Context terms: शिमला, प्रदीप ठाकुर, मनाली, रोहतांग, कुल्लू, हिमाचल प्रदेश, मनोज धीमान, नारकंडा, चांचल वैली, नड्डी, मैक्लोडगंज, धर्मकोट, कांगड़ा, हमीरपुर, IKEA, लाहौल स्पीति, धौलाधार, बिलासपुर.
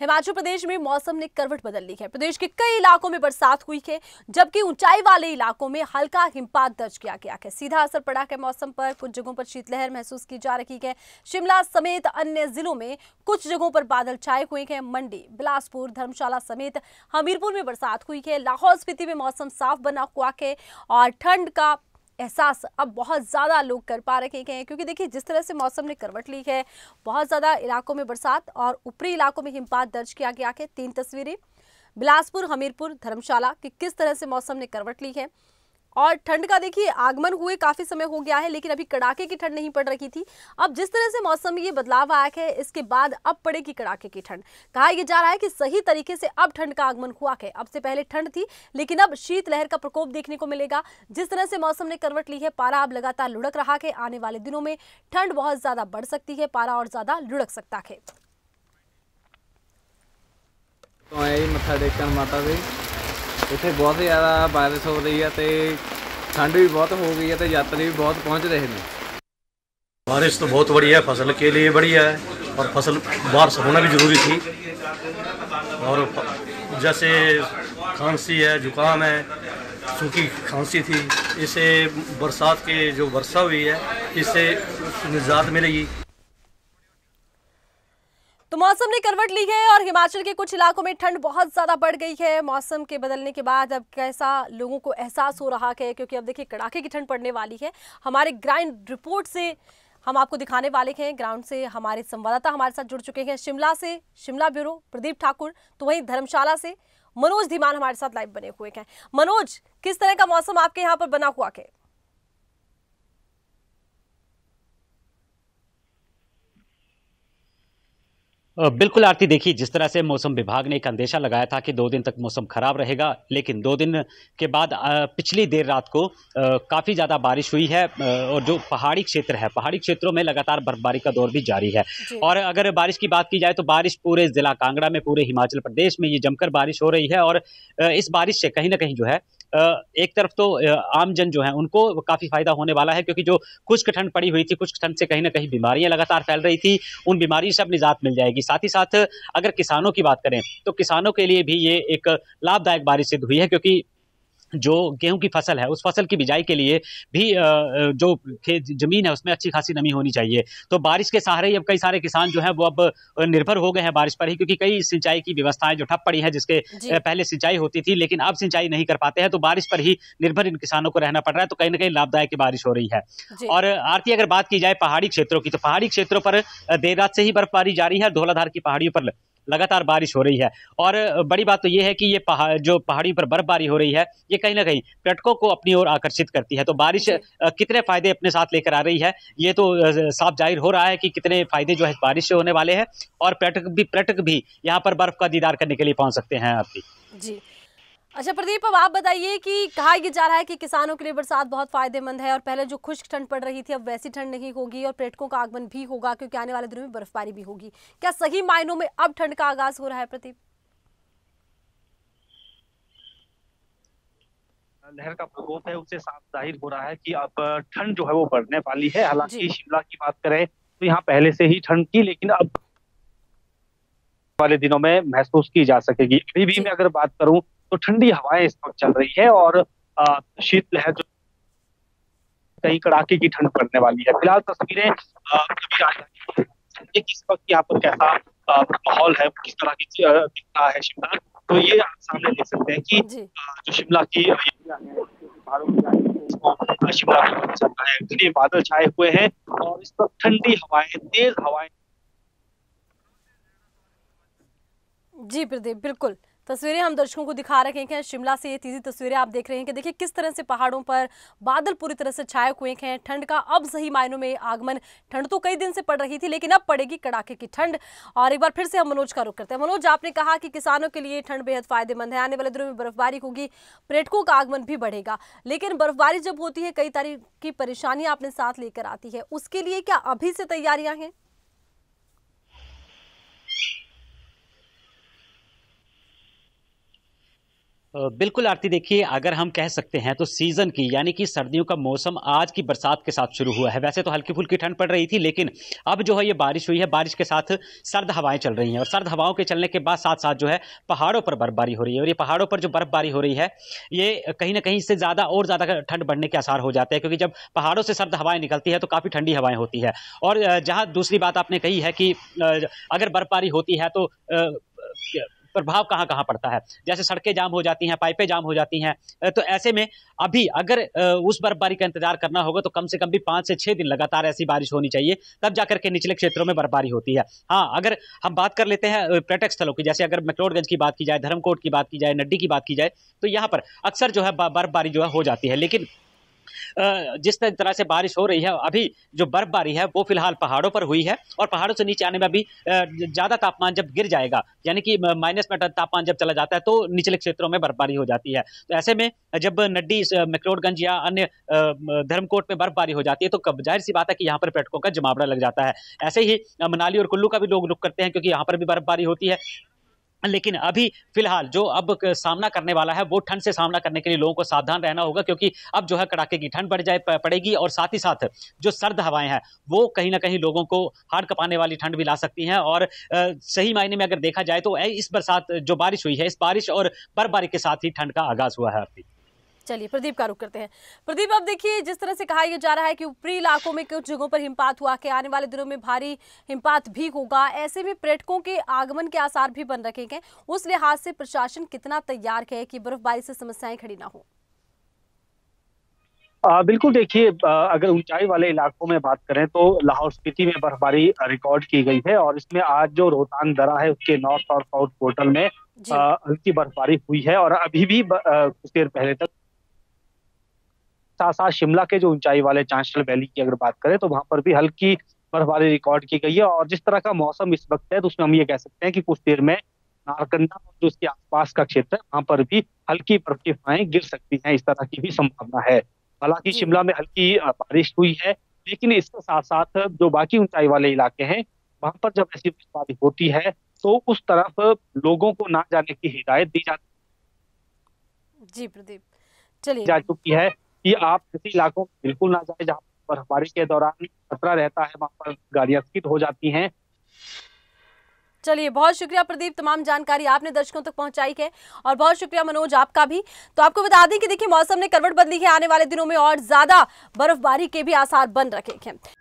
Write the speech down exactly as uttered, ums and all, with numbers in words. हिमाचल प्रदेश में मौसम ने करवट बदल ली है। प्रदेश के कई इलाकों में बरसात हुई है, जबकि ऊंचाई वाले इलाकों में हल्का हिमपात दर्ज किया गया है। सीधा असर पड़ा है मौसम पर। कुछ जगहों पर शीतलहर महसूस की जा रही है। शिमला समेत अन्य जिलों में कुछ जगहों पर बादल छाए हुए हैं। मंडी, बिलासपुर, धर्मशाला समेत हमीरपुर में बरसात हुई है। लाहौल स्पीति में मौसम साफ बना हुआ है और ठंड का एहसास अब बहुत ज़्यादा लोग कर पा रहे हैं, क्योंकि देखिए जिस तरह से मौसम ने करवट ली है, बहुत ज़्यादा इलाकों में बरसात और ऊपरी इलाकों में हिमपात दर्ज किया गया है। तीन तस्वीरें बिलासपुर, हमीरपुर, धर्मशाला कि किस तरह से मौसम ने करवट ली है। और ठंड का देखिए आगमन हुए काफ़ी समय हो गया है, लेकिन अभी कड़ाके की ठंड नहीं पड़ रही थी। अब जिस तरह से मौसम में ये बदलाव आया है, इसके बाद अब पड़ेगी कड़ाके की ठंड। कहा यह जा रहा है कि सही तरीके से अब ठंड का आगमन हुआ है। अब से पहले ठंड थी, लेकिन अब शीतलहर का प्रकोप देखने को मिलेगा। जिस तरह से मौसम ने करवट ली है, पारा अब लगातार लुढ़क रहा है। आने वाले दिनों में ठंड बहुत ज़्यादा बढ़ सकती है, पारा और ज़्यादा लुढ़क सकता है। इतने बहुत ही ज़्यादा बारिश हो रही है तो ठंड भी बहुत हो गई है तो यात्री भी बहुत पहुंच रहे हैं। बारिश तो बहुत बढ़िया है, फसल के लिए बढ़िया है और फसल बारिश होना भी ज़रूरी थी। और जैसे खांसी है, जुकाम है, सूखी खांसी थी, इससे बरसात के जो वर्षा हुई है इससे निजात मिलेगी। तो मौसम ने करवट ली है और हिमाचल के कुछ इलाकों में ठंड बहुत ज़्यादा बढ़ गई है। मौसम के बदलने के बाद अब कैसा लोगों को एहसास हो रहा है, क्योंकि अब देखिए कड़ाके की ठंड पड़ने वाली है। हमारे ग्राउंड रिपोर्ट से हम आपको दिखाने वाले हैं। ग्राउंड से हमारे संवाददाता हमारे साथ जुड़ चुके हैं। शिमला से शिमला ब्यूरो प्रदीप ठाकुर, तो वहीं धर्मशाला से मनोज धीमान हमारे साथ लाइव बने हुए हैं। मनोज, किस तरह का मौसम आपके यहाँ पर बना हुआ है? बिल्कुल आरती, देखिए जिस तरह से मौसम विभाग ने एक अंदेशा लगाया था कि दो दिन तक मौसम खराब रहेगा, लेकिन दो दिन के बाद पिछली देर रात को काफ़ी ज़्यादा बारिश हुई है और जो पहाड़ी क्षेत्र है, पहाड़ी क्षेत्रों में लगातार बर्फबारी का दौर भी जारी है। और अगर बारिश की बात की जाए तो बारिश पूरे ज़िला कांगड़ा में, पूरे हिमाचल प्रदेश में ये जमकर बारिश हो रही है। और इस बारिश से कहीं ना कहीं जो है एक तरफ तो आम जन जो है उनको काफी फायदा होने वाला है, क्योंकि जो खुश्क ठंड पड़ी हुई थी, खुश्क ठंड से कहीं ना कहीं बीमारियां लगातार फैल रही थी, उन बीमारियों से अब निजात मिल जाएगी। साथ ही साथ अगर किसानों की बात करें तो किसानों के लिए भी ये एक लाभदायक बारिश सिद्ध हुई है, क्योंकि जो गेहूं की फसल है उस फसल की बिजाई के लिए भी जो खेत जमीन है उसमें अच्छी खासी नमी होनी चाहिए। तो बारिश के सहारे ही अब कई सारे किसान जो है वो अब निर्भर हो गए हैं बारिश पर ही, क्योंकि कई सिंचाई की व्यवस्थाएं जो ठप पड़ी है, जिसके पहले सिंचाई होती थी लेकिन अब सिंचाई नहीं कर पाते हैं, तो बारिश पर ही निर्भर इन किसानों को रहना पड़ रहा है। तो कहीं ना कहीं लाभदायक बारिश हो रही है। और आरती, अगर बात की जाए पहाड़ी क्षेत्रों की, तो पहाड़ी क्षेत्रों पर देर रात से ही बर्फबारी जारी है। धौलाधार की पहाड़ियों पर लगातार बारिश हो रही है और बड़ी बात तो ये है कि ये पहाड़ जो पहाड़ी पर बर्फबारी हो रही है ये कहीं ना कहीं पर्यटकों को अपनी ओर आकर्षित करती है। तो बारिश कितने फायदे अपने साथ लेकर आ रही है ये तो साफ जाहिर हो रहा है कि कितने फायदे जो है बारिश से होने वाले हैं। और पर्यटक भी पर्यटक भी यहाँ पर बर्फ का दीदार करने के लिए पहुँच सकते हैं। आपकी जी अच्छा प्रदीप, अब आप बताइए कि कहा यह जा रहा है कि किसानों के लिए बरसात बहुत फायदेमंद है और पहले जो खुश्क ठंड पड़ रही थी अब वैसी ठंड नहीं होगी और पर्यटकों का आगमन भी होगा, क्योंकि आने वाले दिनों में बर्फबारी भी होगी। क्या सही मायनों में अब ठंड का आगाज हो रहा है प्रदीप? लहर का प्रकोप है उससे साफ जाहिर हो रहा है कि अब ठंड जो है वो बढ़ने वाली है। हालांकि शिमला की बात करें तो यहाँ पहले से ही ठंड थी, लेकिन अब वाले दिनों में महसूस की जा सकेगी। अभी भी मैं अगर बात करूँ तो ठंडी हवाएं इस वक्त चल रही है और शीतलहर जो कहीं कड़ाके की ठंड पड़ने वाली है। फिलहाल तस्वीरें किस वक्त यहाँ पर कैसा माहौल है, किस तरह की दिख रहा है शिमला, तो ये आप सामने देख सकते हैं कि जो शिमला की शिमला में घने बादल छाए हुए हैं और इस वक्त ठंडी हवाएं, तेज हवाएं। जी प्रदीप, बिल्कुल तस्वीरें हम दर्शकों को दिखा रहे हैं। शिमला से ये तीजी तस्वीरें आप देख रहे हैं कि देखिए किस तरह से पहाड़ों पर बादल पूरी तरह से छाए हुए हैं। ठंड का अब सही मायनों में आगमन, ठंड तो कई दिन से पड़ रही थी लेकिन अब पड़ेगी कड़ाके की ठंड। और एक बार फिर से हम मनोज का रुख करते हैं। मनोज, आपने कहा कि किसानों के लिए ठंड बेहद फायदेमंद है, आने वाले दिनों में बर्फबारी होगी, पर्यटकों का आगमन भी बढ़ेगा, लेकिन बर्फबारी जब होती है कई तरह की परेशानियाँ अपने साथ लेकर आती है। उसके लिए क्या अभी से तैयारियाँ हैं? बिल्कुल आरती, देखिए अगर हम कह सकते हैं तो सीजन की यानी कि सर्दियों का मौसम आज की बरसात के साथ शुरू हुआ है। वैसे तो हल्की फुल्की ठंड पड़ रही थी, लेकिन अब जो है ये बारिश हुई है, बारिश के साथ सर्द हवाएं चल रही हैं और सर्द हवाओं के चलने के बाद साथ साथ जो है पहाड़ों पर बर्फबारी हो रही है। और ये पहाड़ों पर जो बर्फबारी हो रही है ये कहीं ना कहीं इससे ज़्यादा और ज़्यादा ठंड बढ़ने के आसार हो जाते हैं, क्योंकि जब पहाड़ों से सर्द हवाएँ निकलती है तो काफ़ी ठंडी हवाएँ होती है। और जहाँ दूसरी बात आपने कही है कि अगर बर्फबारी होती है तो प्रभाव कहाँ कहाँ पड़ता है, जैसे सड़कें जाम हो जाती हैं, पाइपें जाम हो जाती हैं, तो ऐसे में अभी अगर उस बर्फबारी का इंतजार करना होगा तो कम से कम भी पाँच से छः दिन लगातार ऐसी बारिश होनी चाहिए, तब जाकर के निचले क्षेत्रों में बर्फबारी होती है। हाँ, अगर हम बात कर लेते हैं पर्यटक स्थलों की, जैसे अगर मैक्लोडगंज की बात की जाए, धर्मकोट की बात की जाए, नड्डी की बात की जाए, तो यहाँ पर अक्सर जो है बर्फबारी जो है हो जाती है। लेकिन जिस तरह से बारिश हो रही है, अभी जो बर्फबारी है वो फिलहाल पहाड़ों पर हुई है और पहाड़ों से नीचे आने में अभी ज़्यादा तापमान जब गिर जाएगा, यानी कि माइनस में तापमान जब चला जाता है तो निचले क्षेत्रों में बर्फबारी हो जाती है। तो ऐसे में जब नड्डी, मैक्लोडगंज या अन्य धर्मकोट में बर्फबारी हो जाती है तो जाहिर सी बात है कि यहाँ पर पर्यटकों का जमावड़ा लग जाता है। ऐसे ही मनाली और कुल्लू का भी लोग रुख करते हैं क्योंकि यहाँ पर भी बर्फबारी होती है। लेकिन अभी फिलहाल जो अब सामना करने वाला है वो ठंड से सामना करने के लिए लोगों को सावधान रहना होगा, क्योंकि अब जो है कड़ाके की ठंड बढ़ जाए पड़ेगी और साथ ही साथ जो सर्द हवाएं हैं वो कहीं ना कहीं लोगों को हाड़ कपाने वाली ठंड भी ला सकती हैं। और सही मायने में अगर देखा जाए तो इस बरसात जो बारिश हुई है, इस बारिश और बर्फबारी के साथ ही ठंड का आगाज हुआ है। चलिए प्रदीप का रुख करते हैं। प्रदीप, आप देखिए जिस तरह से कहा यह जा रहा है कि ऊपरी इलाकों में कुछ जगहों पर हिमपात हुआ कि आने वाले दिनों में भारी हिमपात भी होगा, ऐसे में पर्यटकों के आगमन के आसार भी बन रखे गए, उस लिहाज से प्रशासन कितना तैयार है कि बर्फबारी से समस्याएं खड़ी ना हो? आ, बिल्कुल, देखिए अगर ऊंचाई वाले इलाकों में बात करें तो लाहौल स्पीति में बर्फबारी रिकॉर्ड की गई है और इसमें आज जो रोहतांग दर्रा है उसके नॉर्थ और साउथ पोर्टल में हल्की बर्फबारी हुई है और अभी भी कुछ देर पहले तक साथ साथ शिमला के जो ऊंचाई वाले चांचल वैली की अगर बात करें तो वहां पर भी हल्की बर्फबारी रिकॉर्ड की गई है। और जिस तरह का मौसम इस वक्त है तो उसमें हम ये कह सकते हैं कि कुछ देर में नारकंडा और जो उसके आसपास का क्षेत्र है वहां पर भी हल्की बर्फ की फुहारें गिर सकती हैं, इस तरह की भी संभावना है। हालांकि शिमला में हल्की बारिश हुई है, लेकिन इसके साथ साथ जो बाकी ऊंचाई वाले इलाके हैं वहां पर जब ऐसी बर्फबारी होती है तो उस तरफ लोगों को ना जाने की हिदायत दी जाती जी प्रदीप चलिए जा चुकी है कि आप ऐसे इलाकों में बिल्कुल ना जाए जहाँ बर्फबारी के दौरान खतरा रहता है, वहाँ पर गाड़ियाँ स्किड हो जाती हैं। चलिए, बहुत शुक्रिया प्रदीप, तमाम जानकारी आपने दर्शकों तक पहुंचाई है और बहुत शुक्रिया मनोज आपका भी। तो आपको बता दें कि देखिए मौसम ने करवट बदली है, आने वाले दिनों में और ज्यादा बर्फबारी के भी आसार बन रखे हैं।